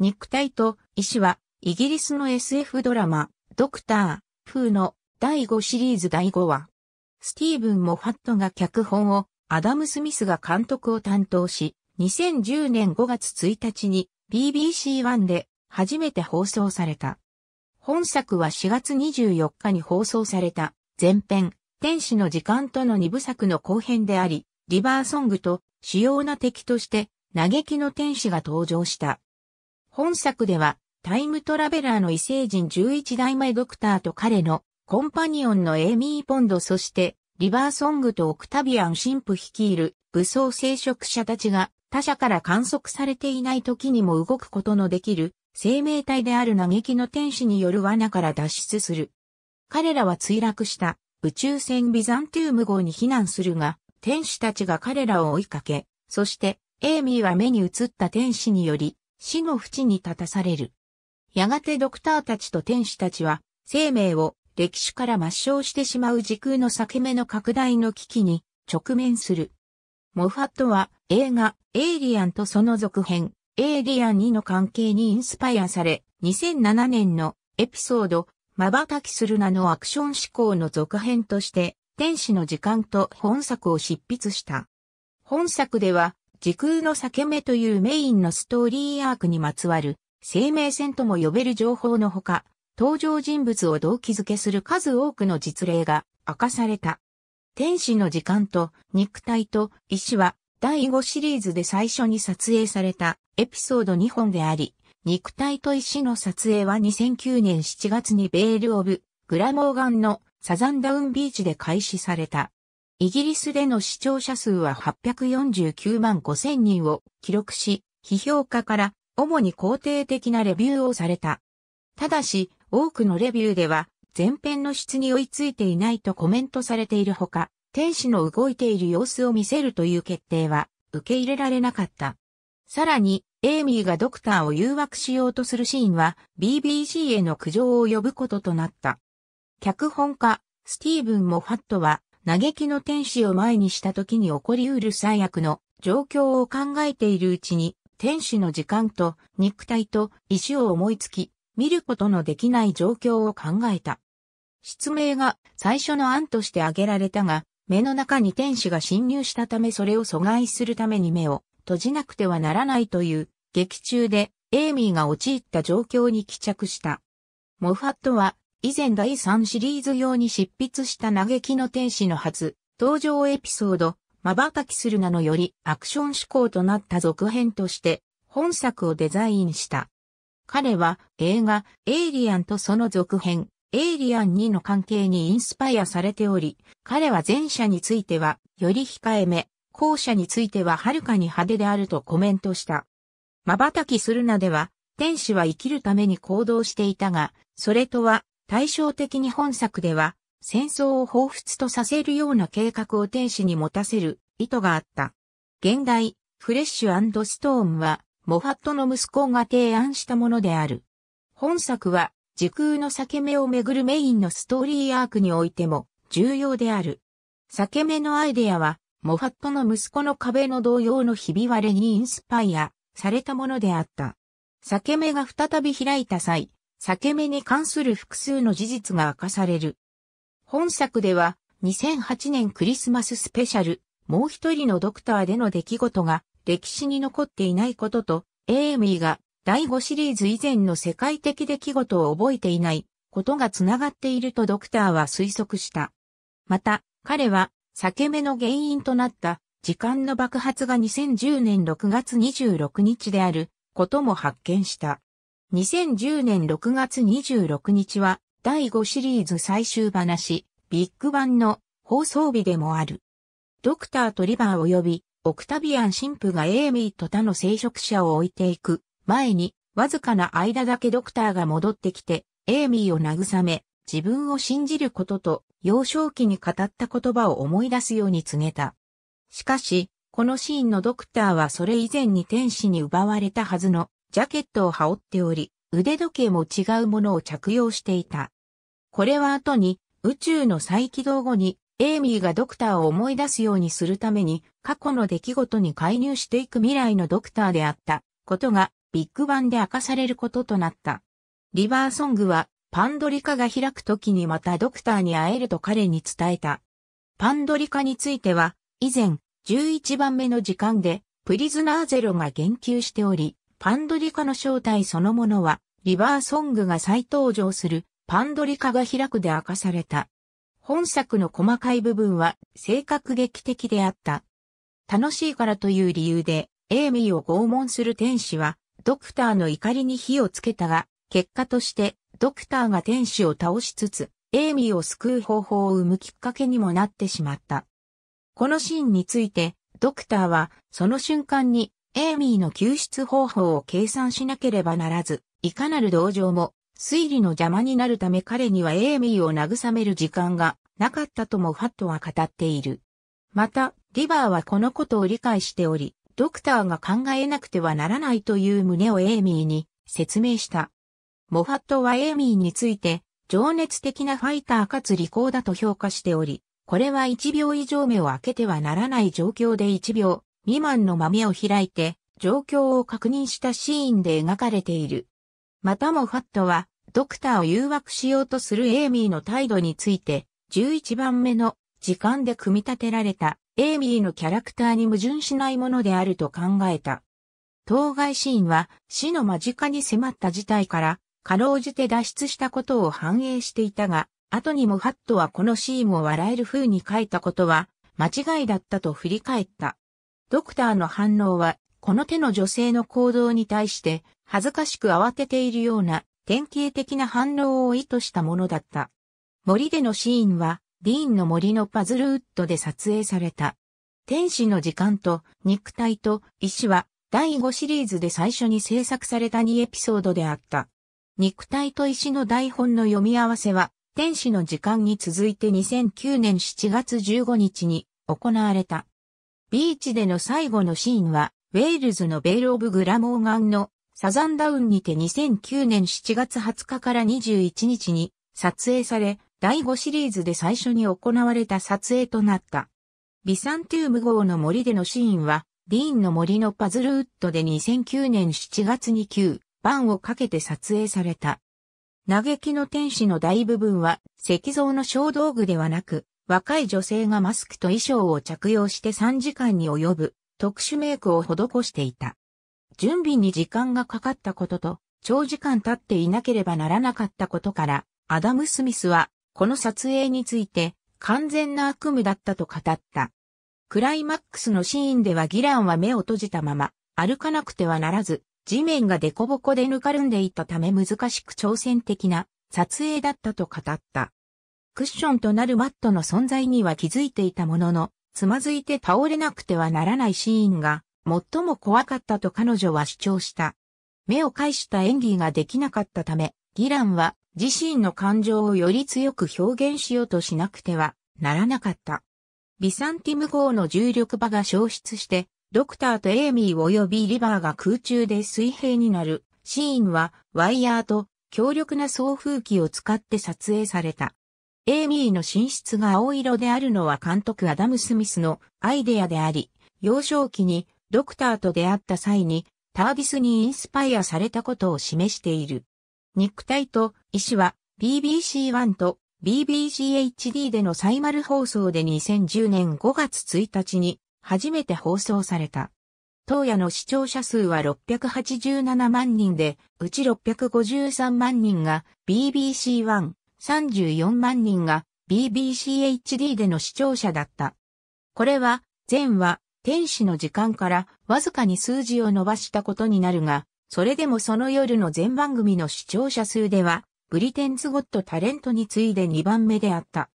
肉体と石は、イギリスの SF ドラマ、ドクター・フーの第5シリーズ第5話。スティーブン・モファットが脚本を、アダム・スミスが監督を担当し、2010年5月1日に BBC One で初めて放送された。本作は4月24日に放送された前編、天使の時間との2部作の後編であり、リバーソングと主要な敵として嘆きの天使が登場した。本作ではタイムトラベラーの異星人11代前ドクターと彼のコンパニオンのエイミー・ポンドそしてリバーソングとオクタビアン神父率いる武装聖職者たちが他者から観測されていない時にも動くことのできる生命体である嘆きの天使による罠から脱出する。彼らは墜落した宇宙船ビザンティウム号に避難するが、天使たちが彼らを追いかけ、そしてエイミーは目に映った天使により死の淵に立たされる。やがてドクターたちと天使たちは生命を歴史から抹消してしまう時空の裂け目の拡大の危機に直面する。モファットは映画エイリアンとその続編エイリアン2の関係にインスパイアされ2007年のエピソード瞬きするなのアクション思考の続編として天使の時間と本作を執筆した。本作では時空の裂け目というメインのストーリーアークにまつわる生命線とも呼べる情報のほか登場人物を動機づけする数多くの実例が明かされた。天使の時間と肉体と石は第5シリーズで最初に撮影されたエピソード2本であり、肉体と石の撮影は2009年7月にベール・オブ・グラモーガンのサザンダウンビーチで開始された。イギリスでの視聴者数は849万5000人を記録し、批評家から主に肯定的なレビューをされた。ただし、多くのレビューでは、前編の質に追いついていないとコメントされているほか、天使の動いている様子を見せるという決定は受け入れられなかった。さらに、エイミーがドクターを誘惑しようとするシーンは BBC への苦情を呼ぶこととなった。脚本家、スティーブン・モファットは、嘆きの天使を前にした時に起こり得る最悪の状況を考えているうちに、天使の時間と肉体と石を思いつき、見ることのできない状況を考えた。失明が最初の案として挙げられたが、目の中に天使が侵入したためそれを阻害するために目を閉じなくてはならないという劇中でエイミーが陥った状況に帰着した。モファットは以前第3シリーズ用に執筆した嘆きの天使の初登場エピソード瞬きするなのよりアクション思考となった続編として本作をデザインした。彼は映画エイリアンとその続編エイリアン2の関係にインスパイアされており、彼は前者についてはより控えめ、後者についてははるかに派手であるとコメントした。瞬きするなでは、天使は生きるために行動していたが、それとは対照的に本作では戦争を彷彿とさせるような計画を天使に持たせる意図があった。現代、フレッシュ&ストーンはモファットの息子が提案したものである。本作は、時空の裂け目をめぐるメインのストーリーアークにおいても重要である。裂け目のアイデアは、モファットの息子の壁の同様のひび割れにインスパイアされたものであった。裂け目が再び開いた際、裂け目に関する複数の事実が明かされる。本作では、2008年クリスマススペシャル、もう一人のドクターでの出来事が歴史に残っていないことと、エイミーが、第5シリーズ以前の世界的出来事を覚えていないことがつながっているとドクターは推測した。また、彼は裂け目の原因となった時間の爆発が2010年6月26日であることも発見した。2010年6月26日は第5シリーズ最終話、ビッグバンの放送日でもある。ドクターとリバー及びオクタビアン神父がエイミーと他の聖職者を置いていく。前に、わずかな間だけドクターが戻ってきて、エイミーを慰め、自分を信じることと、幼少期に語った言葉を思い出すように告げた。しかし、このシーンのドクターはそれ以前に天使に奪われたはずのジャケットを羽織っており、腕時計も違うものを着用していた。これは後に、宇宙の再起動後に、エイミーがドクターを思い出すようにするために、過去の出来事に介入していく未来のドクターであったことが、ビッグバンで明かされることとなった。リバーソングはパンドリカが開く時にまたドクターに会えると彼に伝えた。パンドリカについては以前11番目の時間でプリズナーゼロが言及しており、パンドリカの正体そのものはリバーソングが再登場するパンドリカが開くで明かされた。本作の細かい部分は性格劇的であった。楽しいからという理由でエイミーを拷問する天使はドクターの怒りに火をつけたが、結果としてドクターが天使を倒しつつエイミーを救う方法を生むきっかけにもなってしまった。このシーンについてドクターはその瞬間にエイミーの救出方法を計算しなければならず、いかなる同情も推理の邪魔になるため彼にはエイミーを慰める時間がなかったともファットは語っている。また、リバーはこのことを理解しており、ドクターが考えなくてはならないという旨をエイミーに説明した。モファットはエイミーについて、情熱的なファイターかつ利口だと評価しており、これは1秒以上目を開けてはならない状況で1秒未満のま目を開いて、状況を確認したシーンで描かれている。またモファットは、ドクターを誘惑しようとするエイミーの態度について、11番目の時間で組み立てられたエイミーのキャラクターに矛盾しないものであると考えた。当該シーンは死の間近に迫った事態からかろうじて脱出したことを反映していたが、後にもハットはこのシーンを笑える風に書いたことは間違いだったと振り返った。ドクターの反応はこの手の女性の行動に対して恥ずかしく慌てているような典型的な反応を意図したものだった。森でのシーンは、ディーンの森のパズルウッドで撮影された。天使の時間と肉体と石は、第5シリーズで最初に制作された2エピソードであった。肉体と石の台本の読み合わせは、天使の時間に続いて2009年7月15日に行われた。ビーチでの最後のシーンは、ウェールズのベール・オブ・グラモーガンのサザンダウンにて2009年7月20日から21日に撮影され、第5シリーズで最初に行われた撮影となった。ビサンティウム号の森でのシーンは、ディーンの森のパズルウッドで2009年7月に9番をかけて撮影された。嘆きの天使の大部分は、石像の小道具ではなく、若い女性がマスクと衣装を着用して3時間に及ぶ特殊メイクを施していた。準備に時間がかかったことと、長時間経っていなければならなかったことから、アダム・スミスは、この撮影について完全な悪夢だったと語った。クライマックスのシーンではギランは目を閉じたまま歩かなくてはならず、地面がデコボコでぬかるんでいたため難しく挑戦的な撮影だったと語った。クッションとなるマットの存在には気づいていたものの、つまずいて倒れなくてはならないシーンが最も怖かったと彼女は主張した。目を介した演技ができなかったため、ギランは自身の感情をより強く表現しようとしなくてはならなかった。ビサンティム号の重力場が消失して、ドクターとエイミー及びリバーが空中で水平になるシーンはワイヤーと強力な送風機を使って撮影された。エイミーの寝室が青色であるのは監督アダム・スミスのアイデアであり、幼少期にドクターと出会った際にタービスにインスパイアされたことを示している。肉体と石は BBC One と BBCHD での再丸放送で2010年5月1日に初めて放送された。当夜の視聴者数は687万人で、うち653万人が BBC One、34万人が BBCHD での視聴者だった。これは前話天使の時間からわずかに数字を伸ばしたことになるが、それでもその夜の全番組の視聴者数では、ブリテンズ・ゴット・タレントに次いで2番目であった。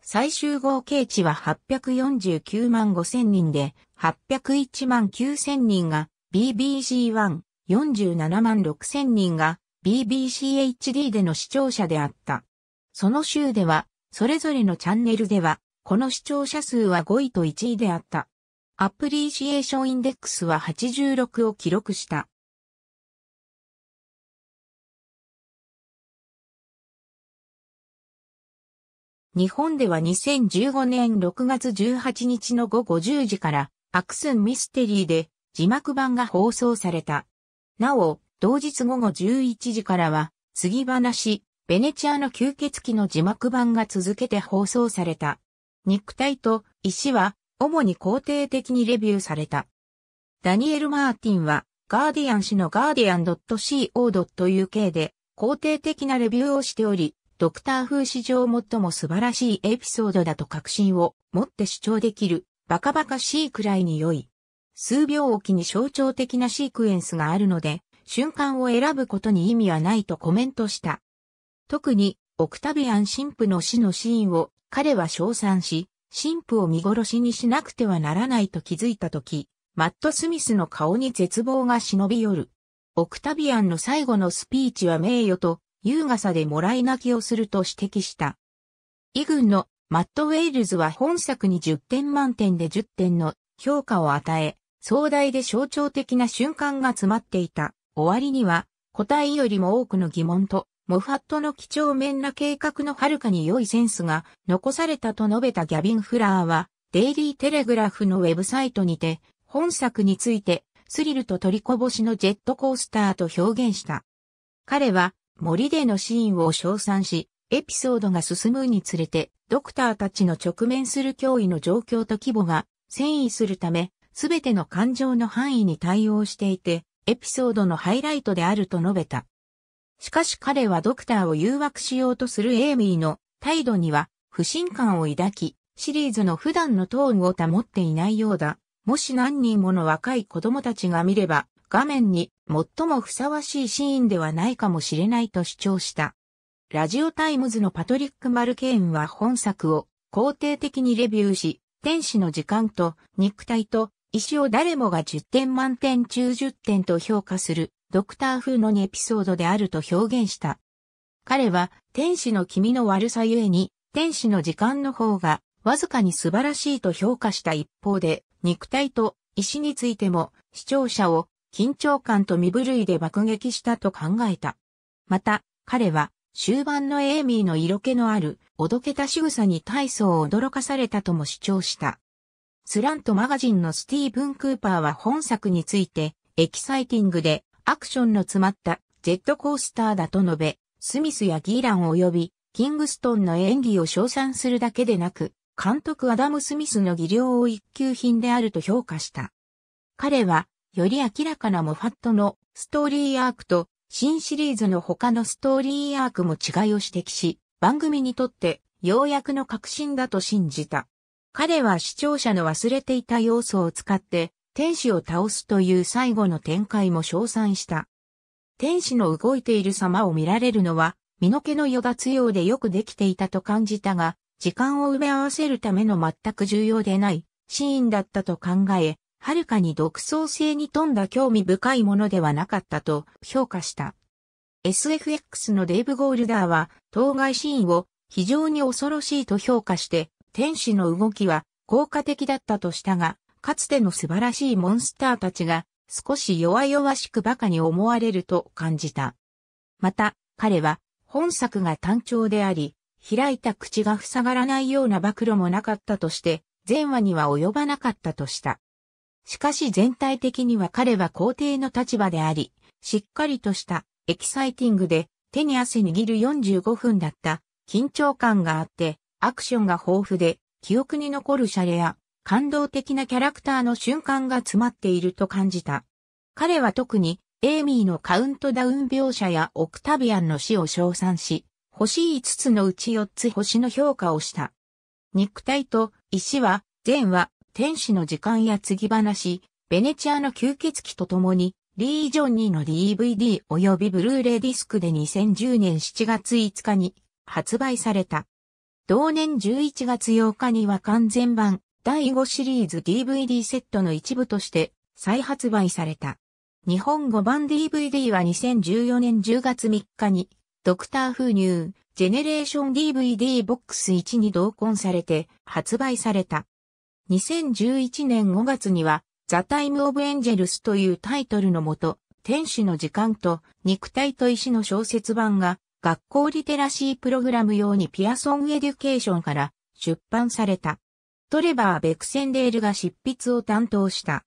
最終合計値は849万5千人で、801万9千人が BBC1、47万6千人が BBCHD での視聴者であった。その週では、それぞれのチャンネルでは、この視聴者数は5位と1位であった。アプリシエーションインデックスは86を記録した。日本では2015年6月18日の午後10時からアクスンミステリーで字幕版が放送された。なお、同日午後11時からは、継ぎ話、ベネチアの吸血鬼の字幕版が続けて放送された。肉体と石は、主に肯定的にレビューされた。ダニエル・マーティンは、ガーディアン紙のガーディアン .co.uk で、肯定的なレビューをしており、ドクター風史上最も素晴らしいエピソードだと確信を持って主張できる、バカバカしいくらいに良い。数秒おきに象徴的なシークエンスがあるので、瞬間を選ぶことに意味はないとコメントした。特に、オクタビアン神父の死のシーンを彼は称賛し、神父を見殺しにしなくてはならないと気づいたとき、マット・スミスの顔に絶望が忍び寄る。オクタビアンの最後のスピーチは名誉と優雅さでもらい泣きをすると指摘した。イ軍のマット・ウェイルズは本作に10点満点で10点の評価を与え、壮大で象徴的な瞬間が詰まっていた。終わりには、答えよりも多くの疑問と、モファットの几帳面な計画の遥かに良いセンスが残されたと述べたギャビン・フラーは、デイリー・テレグラフのウェブサイトにて、本作について、スリルと取りこぼしのジェットコースターと表現した。彼は、森でのシーンを称賛し、エピソードが進むにつれて、ドクターたちの直面する脅威の状況と規模が、遷移するため、すべての感情の範囲に対応していて、エピソードのハイライトであると述べた。しかし彼はドクターを誘惑しようとするエイミーの態度には不信感を抱き、シリーズの普段のトーンを保っていないようだ。もし何人もの若い子供たちが見れば、画面に最もふさわしいシーンではないかもしれないと主張した。ラジオタイムズのパトリック・マルケーンは本作を肯定的にレビューし、天使の時間と肉体と石を誰もが10点満点中10点と評価するドクター風の2エピソードであると表現した。彼は天使の君の悪さゆえに天使の時間の方がわずかに素晴らしいと評価した一方で肉体と石についても視聴者を緊張感と身震いで爆撃したと考えた。また彼は終盤のエイミーの色気のあるおどけた仕草に大層驚かされたとも主張した。スラントマガジンのスティーブン・クーパーは本作について、エキサイティングでアクションの詰まったジェットコースターだと述べ、スミスやギーラン及びキングストンの演技を称賛するだけでなく、監督アダム・スミスの技量を一級品であると評価した。彼は、より明らかなモファットのストーリーアークと新シリーズの他のストーリーアークも違いを指摘し、番組にとって要約の革新だと信じた。彼は視聴者の忘れていた要素を使って天使を倒すという最後の展開も称賛した。天使の動いている様を見られるのは身の毛の余が強でよくできていたと感じたが、時間を埋め合わせるための全く重要でないシーンだったと考え、はるかに独創性に富んだ興味深いものではなかったと評価した。SFX のデイブ・ゴールダーは当該シーンを非常に恐ろしいと評価して、天使の動きは効果的だったとしたが、かつての素晴らしいモンスターたちが少し弱々しく馬鹿に思われると感じた。また、彼は本作が単調であり、開いた口が塞がらないような暴露もなかったとして、前話には及ばなかったとした。しかし全体的には彼は肯定の立場であり、しっかりとしたエキサイティングで手に汗握る45分だった緊張感があって、アクションが豊富で、記憶に残るシャレや、感動的なキャラクターの瞬間が詰まっていると感じた。彼は特に、エイミーのカウントダウン描写やオクタビアンの死を称賛し、星5つのうち4つ星の評価をした。肉体と石は、前話、天使の時間や継ぎ話、ベネチアの吸血鬼と共に、リージョン2の DVD 及びブルーレイディスクで2010年7月5日に発売された。同年11月8日には完全版第5シリーズ DVD セットの一部として再発売された。日本語版 DVD は2014年10月3日にドクター風ニュージェネレーション DVD ボックス1に同梱されて発売された。2011年5月にはザ・タイム・オブ・エンジェルスというタイトルのもと、天使の時間と肉体と石の小説版が学校リテラシープログラム用にピアソンエデュケーションから出版された。トレバー・ベクセンデールが執筆を担当した。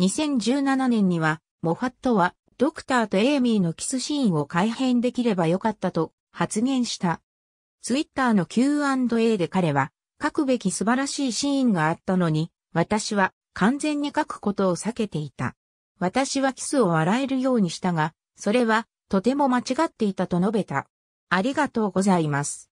2017年には、モファットはドクターとエイミーのキスシーンを改編できればよかったと発言した。ツイッターの Q&A で彼は、書くべき素晴らしいシーンがあったのに、私は完全に書くことを避けていた。私はキスを笑えるようにしたが、それはとても間違っていたと述べた。ありがとうございます。